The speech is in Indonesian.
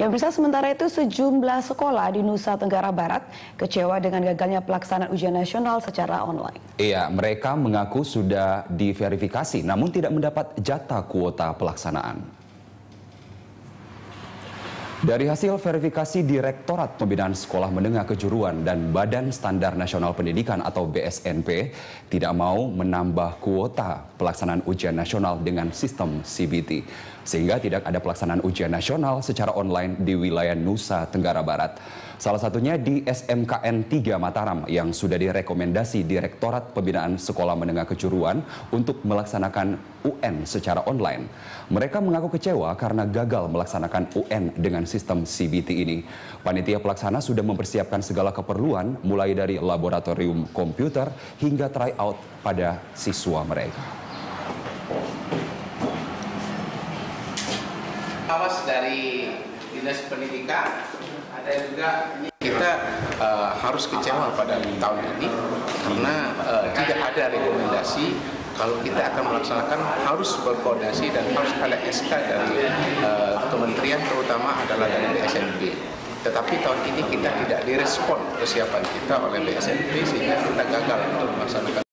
Ya, pemirsa, sementara itu sejumlah sekolah di Nusa Tenggara Barat kecewa dengan gagalnya pelaksanaan ujian nasional secara online. Iya, mereka mengaku sudah diverifikasi namun tidak mendapat jatah kuota pelaksanaan. Dari hasil verifikasi Direktorat Pembinaan Sekolah Menengah Kejuruan dan Badan Standar Nasional Pendidikan atau BSNP tidak mau menambah kuota pelaksanaan ujian nasional dengan sistem CBT. Sehingga tidak ada pelaksanaan ujian nasional secara online di wilayah Nusa Tenggara Barat. Salah satunya di SMKN 3 Mataram yang sudah direkomendasi Direktorat Pembinaan Sekolah Menengah Kejuruan untuk melaksanakan UN secara online. Mereka mengaku kecewa karena gagal melaksanakan UN dengan sistem CBT ini. Panitia pelaksana sudah mempersiapkan segala keperluan mulai dari laboratorium komputer hingga tryout pada siswa mereka. Awas dari Dinas Pendidikan, ada juga kita harus kecewa pada tahun ini karena tidak ada rekomendasi. Kalau kita akan melaksanakan harus berkoordinasi dan harus ada SK dari kementerian, terutama adalah dari BSNP. Tetapi tahun ini kita tidak direspon kesiapan kita oleh BSNP sehingga kita gagal untuk melaksanakan.